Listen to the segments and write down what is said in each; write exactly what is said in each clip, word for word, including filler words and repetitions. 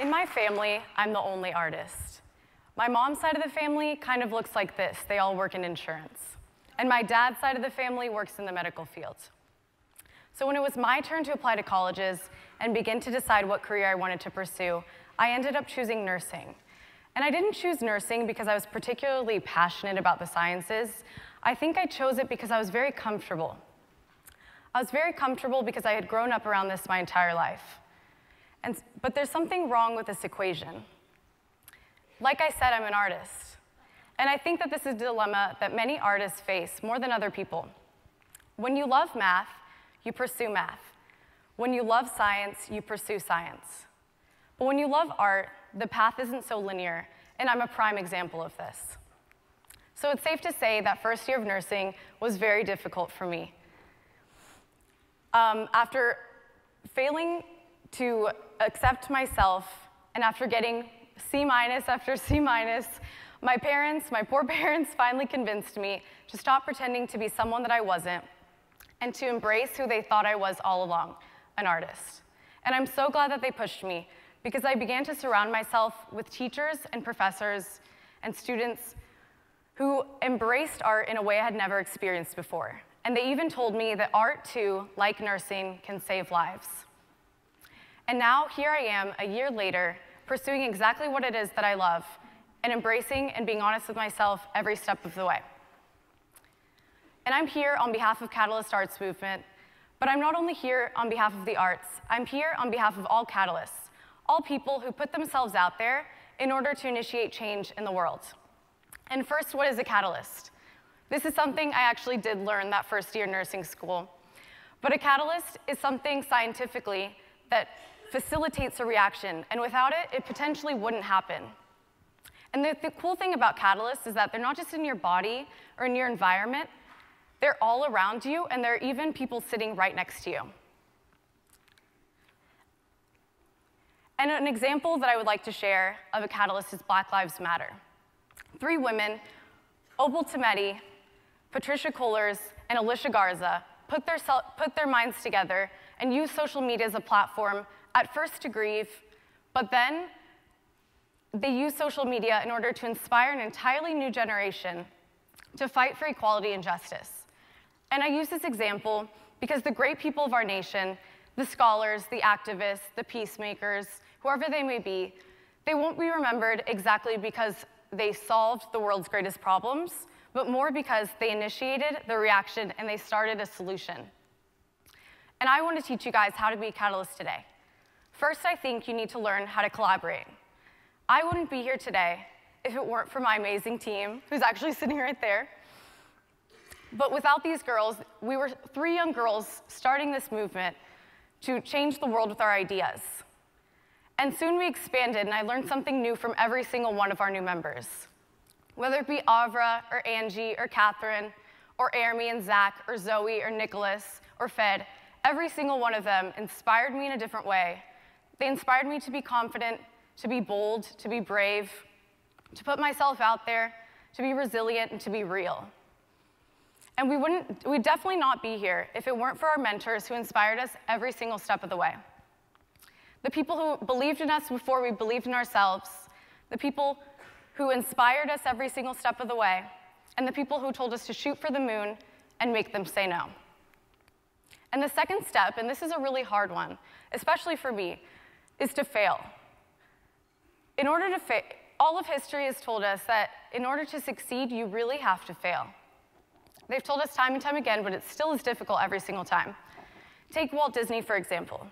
In my family, I'm the only artist. My mom's side of the family kind of looks like this. They all work in insurance. And my dad's side of the family works in the medical field. So when it was my turn to apply to colleges and begin to decide what career I wanted to pursue, I ended up choosing nursing. And I didn't choose nursing because I was particularly passionate about the sciences. I think I chose it because I was very comfortable. I was very comfortable because I had grown up around this my entire life. And, but there's something wrong with this equation. Like I said, I'm an artist. And I think that this is a dilemma that many artists face more than other people. When you love math, you pursue math. When you love science, you pursue science. But when you love art, the path isn't so linear, and I'm a prime example of this. So it's safe to say that first year of nursing was very difficult for me. Um, after failing to accept myself, and after getting C minus after C minus, my parents, my poor parents, finally convinced me to stop pretending to be someone that I wasn't, and to embrace who they thought I was all along, an artist. And I'm so glad that they pushed me, because I began to surround myself with teachers and professors and students who embraced art in a way I had never experienced before. And they even told me that art, too, like nursing, can save lives. And now, here I am, a year later, pursuing exactly what it is that I love, and embracing and being honest with myself every step of the way. And I'm here on behalf of Catalyst Arts Movement, but I'm not only here on behalf of the arts, I'm here on behalf of all catalysts, all people who put themselves out there in order to initiate change in the world. And first, what is a catalyst? This is something I actually did learn that first year in nursing school. But a catalyst is something scientifically that facilitates a reaction, and without it, it potentially wouldn't happen. And the, the cool thing about catalysts is that they're not just in your body or in your environment, they're all around you, and there are even people sitting right next to you. And an example that I would like to share of a catalyst is Black Lives Matter. Three women, Opal Tometi, Patricia Kohlers, and Alicia Garza, put their, put their minds together and used social media as a platform, at first to grieve, but then they used social media in order to inspire an entirely new generation to fight for equality and justice. And I use this example because the great people of our nation, the scholars, the activists, the peacemakers, whoever they may be, they won't be remembered exactly because they solved the world's greatest problems, but more because they initiated the reaction and they started a solution. And I want to teach you guys how to be a catalyst today. First, I think you need to learn how to collaborate. I wouldn't be here today if it weren't for my amazing team, who's actually sitting right there. But without these girls, we were three young girls starting this movement to change the world with our ideas. And soon we expanded, and I learned something new from every single one of our new members. Whether it be Avra, or Angie, or Catherine, or Ermi and Zach, or Zoe, or Nicholas, or Fed, every single one of them inspired me in a different way. They inspired me to be confident, to be bold, to be brave, to put myself out there, to be resilient, and to be real. And we wouldn't, we'd definitely not be here if it weren't for our mentors who inspired us every single step of the way. The people who believed in us before we believed in ourselves, the people who inspired us every single step of the way, and the people who told us to shoot for the moon and make them say no. And the second step, and this is a really hard one, especially for me, is to fail. In order to fail, all of history has told us that in order to succeed, you really have to fail. They've told us time and time again, but it still is difficult every single time. Take Walt Disney, for example.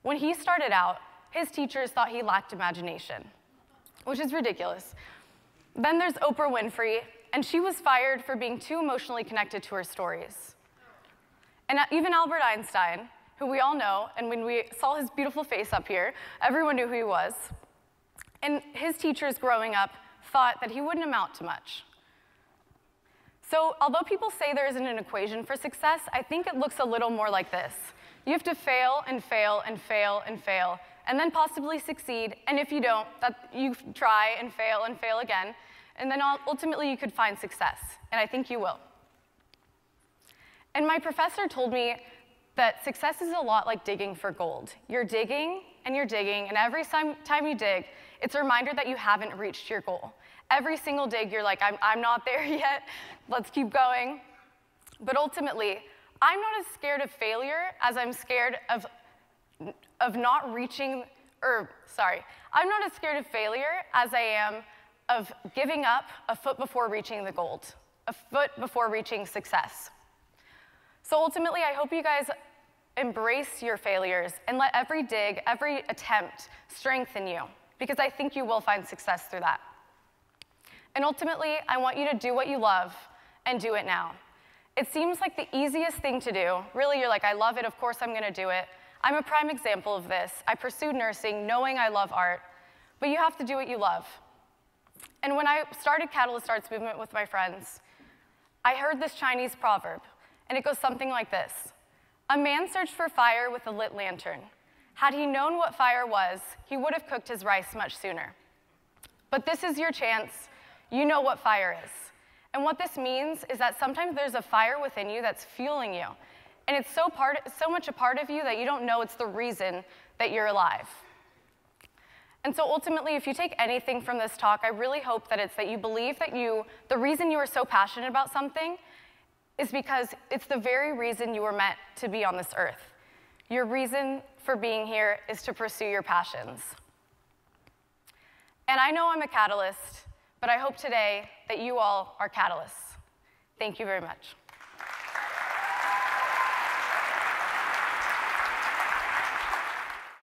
When he started out, his teachers thought he lacked imagination, which is ridiculous. Then there's Oprah Winfrey, and she was fired for being too emotionally connected to her stories. And even Albert Einstein, who we all know, and when we saw his beautiful face up here, everyone knew who he was. And his teachers growing up thought that he wouldn't amount to much. So although people say there isn't an equation for success, I think it looks a little more like this. You have to fail and fail and fail and fail, and then possibly succeed, and if you don't, that you try and fail and fail again, and then ultimately you could find success, and I think you will. And my professor told me that success is a lot like digging for gold. You're digging, and you're digging, and every time you dig, it's a reminder that you haven't reached your goal. Every single dig, you're like, I'm, I'm not there yet, let's keep going. But ultimately, I'm not as scared of failure as I'm scared of, of not reaching, or sorry, I'm not as scared of failure as I am of giving up a foot before reaching the goal, a foot before reaching success. So ultimately, I hope you guys embrace your failures and let every dig, every attempt strengthen you, because I think you will find success through that. And ultimately, I want you to do what you love and do it now. It seems like the easiest thing to do. Really, you're like, I love it, of course I'm gonna do it. I'm a prime example of this. I pursued nursing knowing I love art, but you have to do what you love. And when I started Catalyst Arts Movement with my friends, I heard this Chinese proverb, and it goes something like this. A man searched for fire with a lit lantern. Had he known what fire was, he would have cooked his rice much sooner. But this is your chance. You know what fire is. And what this means is that sometimes there's a fire within you that's fueling you. And it's so, part, so much a part of you that you don't know it's the reason that you're alive. And so ultimately, if you take anything from this talk, I really hope that it's that you believe that you, the reason you are so passionate about something is because it's the very reason you were meant to be on this earth. Your reason for being here is to pursue your passions. And I know I'm a catalyst, but I hope today that you all are catalysts. Thank you very much.